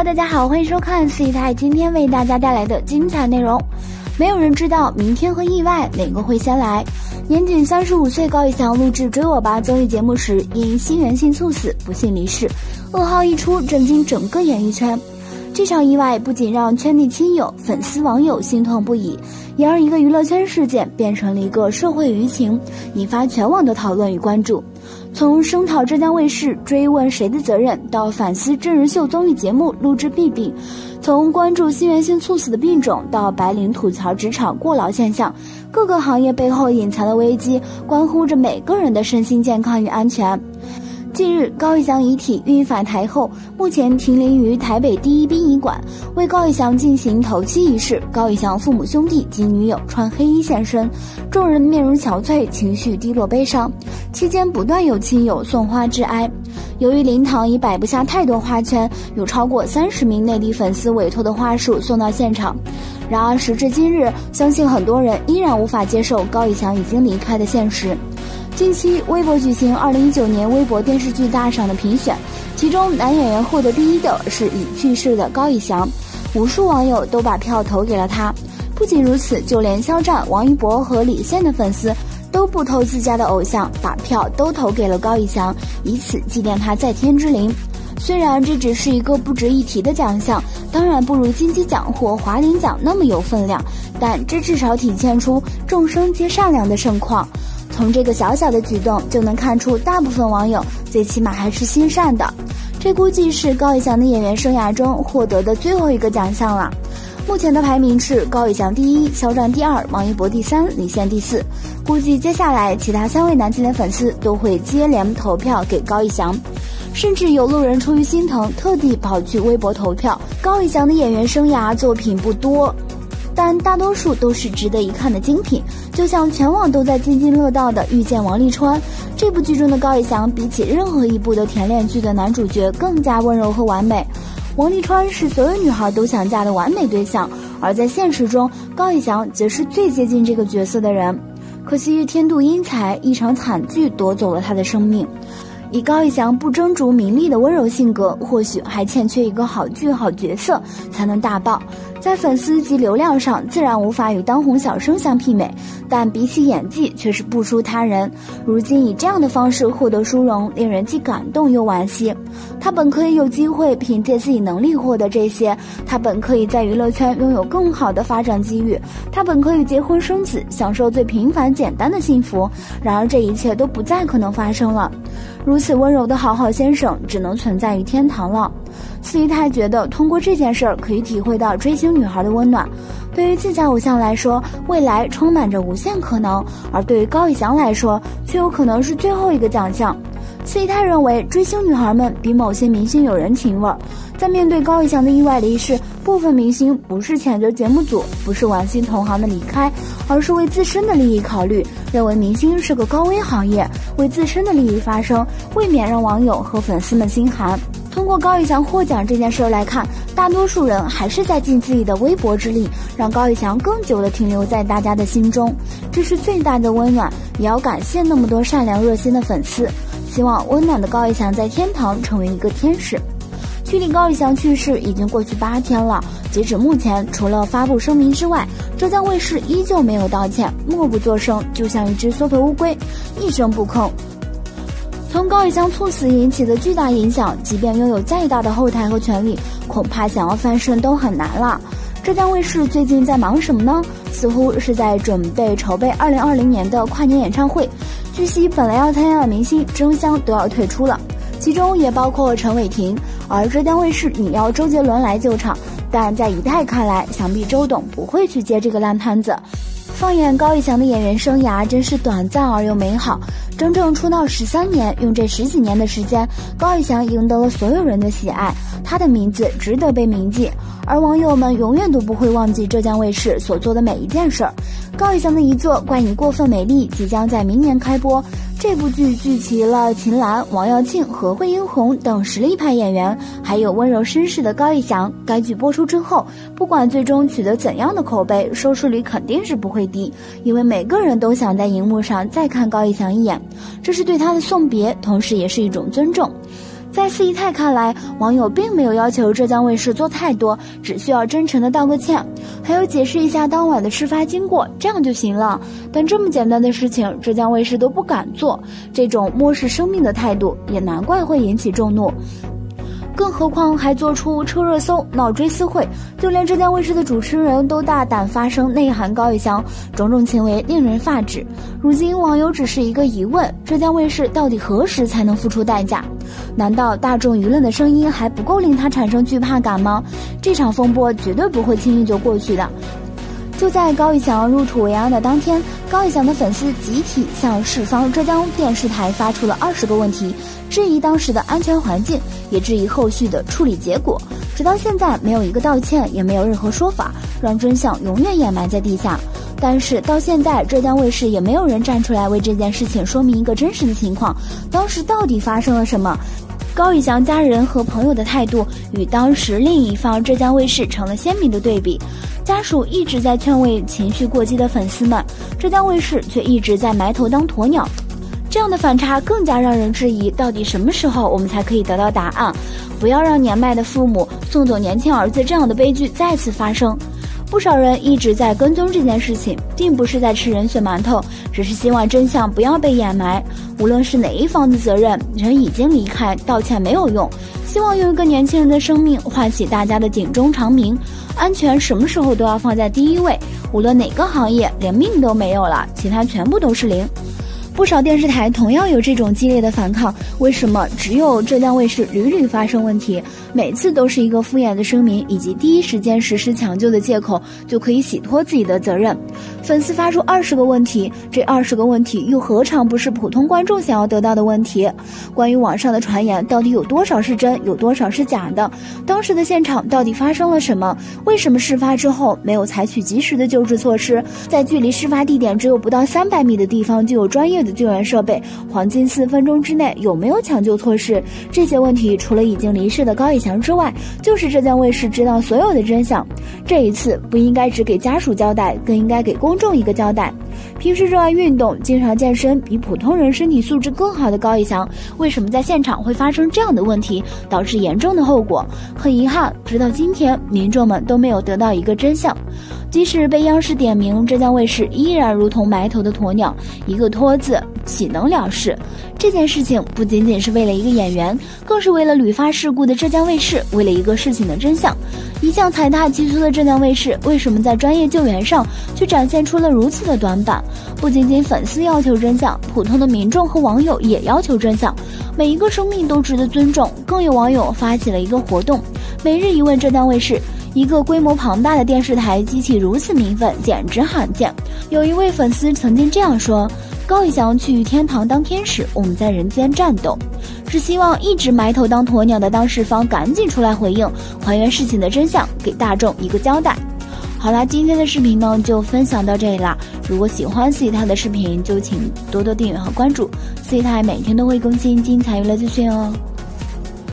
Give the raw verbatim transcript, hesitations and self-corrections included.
Hello， 大家好，欢迎收看四姨太今天为大家带来的精彩内容。没有人知道明天和意外哪个会先来。年仅三十五岁高以翔录制《追我吧》综艺节目时，因心源性猝死不幸离世，噩耗一出，震惊整个演艺圈。这场意外不仅让圈内亲友、粉丝、网友心痛不已，也让一个娱乐圈事件变成了一个社会舆情，引发全网的讨论与关注。从声讨浙江卫视追问谁的责任，到反思真人秀综艺节目录制弊病，从关注心源性猝死的病种到白领吐槽职场过劳现象，各个行业背后隐藏的危机关乎着每个人的身心健康与安全。近日，高以翔遗体运返台后，目前停灵于台北第一殡仪馆，为高以翔进行头七仪式。高以翔父母、兄弟及女友穿黑衣现身，众人面容憔悴，情绪低落悲伤。期间不断有亲友送花致哀。由于灵堂已摆不下太多花圈，有超过三十名内地粉丝委托的花束送到现场。然而时至今日，相信很多人依然无法接受高以翔已经离开的现实。近期，微博举行二零一九年微博电视剧大赏的评选，其中男演员获得第一的是已去世的高以翔，无数网友都把票投给了他。不仅如此，就连肖战、王一博和李现的粉丝都不投自家的偶像，把票都投给了高以翔，以此祭奠他在天之灵。虽然这只是一个不值一提的奖项，当然不如金鸡奖或华林奖那么有分量，但这至少体现出众生皆善良的盛况。从这个小小的举动就能看出，大部分网友最起码还是心善的。这估计是高以翔的演员生涯中获得的最后一个奖项了。目前的排名是高以翔第一，肖战第二，王一博第三，李现第四。估计接下来其他三位男青年粉丝都会接连投票给高以翔，甚至有路人出于心疼，特地跑去微博投票。高以翔的演员生涯作品不多，但大多数都是值得一看的精品，就像全网都在津津乐道的《遇见王沥川》。这部剧中的高以翔比起任何一部的甜恋剧的男主角更加温柔和完美。王沥川是所有女孩都想嫁的完美对象，而在现实中，高以翔则是最接近这个角色的人。可惜天妒英才，一场惨剧夺走了他的生命。以高以翔不争逐名利的温柔性格，或许还欠缺一个好剧好角色才能大爆，在粉丝及流量上自然无法与当红小生相媲美，但比起演技却是不输他人。如今以这样的方式获得殊荣，令人既感动又惋惜。他本可以有机会凭借自己能力获得这些，他本可以在娱乐圈拥有更好的发展机遇，他本可以结婚生子，享受最平凡简单的幸福。然而这一切都不再可能发生了，如此温柔的好好先生只能存在于天堂了。四姨太觉得通过这件事儿可以体会到追星女孩的温暖。对于自家偶像来说，未来充满着无限可能，而对于高以翔来说，却有可能是最后一个奖项。四姨太认为，追星女孩们比某些明星有人情味儿。在面对高以翔的意外离世，部分明星不是谴责节目组，不是惋惜同行的离开，而是为自身的利益考虑，认为明星是个高危行业，为自身的利益发声，未免让网友和粉丝们心寒。通过高以翔获奖这件事来看，大多数人还是在尽自己的微薄之力，让高以翔更久地停留在大家的心中，这是最大的温暖，也要感谢那么多善良热心的粉丝。希望温暖的高以翔在天堂成为一个天使。距离高以翔去世已经过去八天了，截止目前，除了发布声明之外，浙江卫视依旧没有道歉，默不作声，就像一只缩头乌龟，一声不吭。从高以翔猝死引起的巨大影响，即便拥有再大的后台和权力，恐怕想要翻身都很难了。浙江卫视最近在忙什么呢？似乎是在准备筹备二零二零年的跨年演唱会。据悉，本来要参加的明星争相都要退出了，其中也包括陈伟霆。而浙江卫视拟邀周杰伦来救场，但在姨太看来，想必周董不会去接这个烂摊子。放眼高以翔的演员生涯，真是短暂而又美好。整整出道十三年，用这十几年的时间，高以翔赢得了所有人的喜爱，他的名字值得被铭记。而网友们永远都不会忘记浙江卫视所做的每一件事儿。高以翔的遗作《怪你过分美丽》即将在明年开播，这部剧聚集了秦岚、王耀庆、何惠英红等实力派演员，还有温柔绅士的高以翔。该剧播出之后，不管最终取得怎样的口碑，收视率肯定是不会低，因为每个人都想在荧幕上再看高以翔一眼，这是对他的送别，同时也是一种尊重。在四姨太看来，网友并没有要求浙江卫视做太多，只需要真诚的道个歉，还有解释一下当晚的事发经过，这样就行了。但这么简单的事情，浙江卫视都不敢做，这种漠视生命的态度，也难怪会引起众怒。 更何况还做出车热搜、闹追思会，就连浙江卫视的主持人都大胆发声内涵高以翔，种种行为令人发指。如今网友只是一个疑问：浙江卫视到底何时才能付出代价？难道大众舆论的声音还不够令他产生惧怕感吗？这场风波绝对不会轻易就过去的。就在高以翔入土为安的当天，高以翔的粉丝集体向市方浙江电视台发出了二十个问题。 质疑当时的安全环境，也质疑后续的处理结果。直到现在，没有一个道歉，也没有任何说法，让真相永远掩埋在地下。但是到现在，浙江卫视也没有人站出来为这件事情说明一个真实的情况，当时到底发生了什么？高以翔家人和朋友的态度与当时另一方浙江卫视成了鲜明的对比。 家属一直在劝慰情绪过激的粉丝们，浙江卫视却一直在埋头当鸵鸟。 这样的反差更加让人质疑，到底什么时候我们才可以得到答案？不要让年迈的父母送走年轻儿子这样的悲剧再次发生。不少人一直在跟踪这件事情，并不是在吃人血馒头，只是希望真相不要被掩埋。无论是哪一方的责任，人已经离开，道歉没有用。希望用一个年轻人的生命唤起大家的警钟长鸣，安全什么时候都要放在第一位。无论哪个行业，连命都没有了，其他全部都是零。 不少电视台同样有这种激烈的反抗，为什么只有浙江卫视屡屡发生问题？每次都是一个敷衍的声明以及第一时间实施抢救的借口就可以洗脱自己的责任。粉丝发出二十个问题，这二十个问题又何尝不是普通观众想要得到的问题？关于网上的传言，到底有多少是真，有多少是假的？当时的现场到底发生了什么？为什么事发之后没有采取及时的救治措施？在距离事发地点只有不到三百米的地方就有专业的 救援设备，黄金四分钟之内有没有抢救措施？这些问题除了已经离世的高以翔之外，就是浙江卫视知道所有的真相。这一次不应该只给家属交代，更应该给公众一个交代。平时热爱运动、经常健身、比普通人身体素质更好的高以翔，为什么在现场会发生这样的问题，导致严重的后果？很遗憾，直到今天，民众们都没有得到一个真相。 即使被央视点名，浙江卫视依然如同埋头的鸵鸟，一个“拖”字岂能了事？这件事情不仅仅是为了一个演员，更是为了屡发事故的浙江卫视，为了一个事情的真相。一向踩踏其粗的浙江卫视，为什么在专业救援上却展现出了如此的短板？不仅仅粉丝要求真相，普通的民众和网友也要求真相。每一个生命都值得尊重。更有网友发起了一个活动——每日一问浙江卫视。 一个规模庞大的电视台激起如此民愤，简直罕见。有一位粉丝曾经这样说：“高以翔去天堂当天使，我们在人间战斗。”只希望一直埋头当鸵鸟的当事方赶紧出来回应，还原事情的真相，给大众一个交代。好啦，今天的视频呢就分享到这里啦。如果喜欢四姨太的视频，就请多多订阅和关注。四姨太每天都会更新精彩娱乐资讯哦。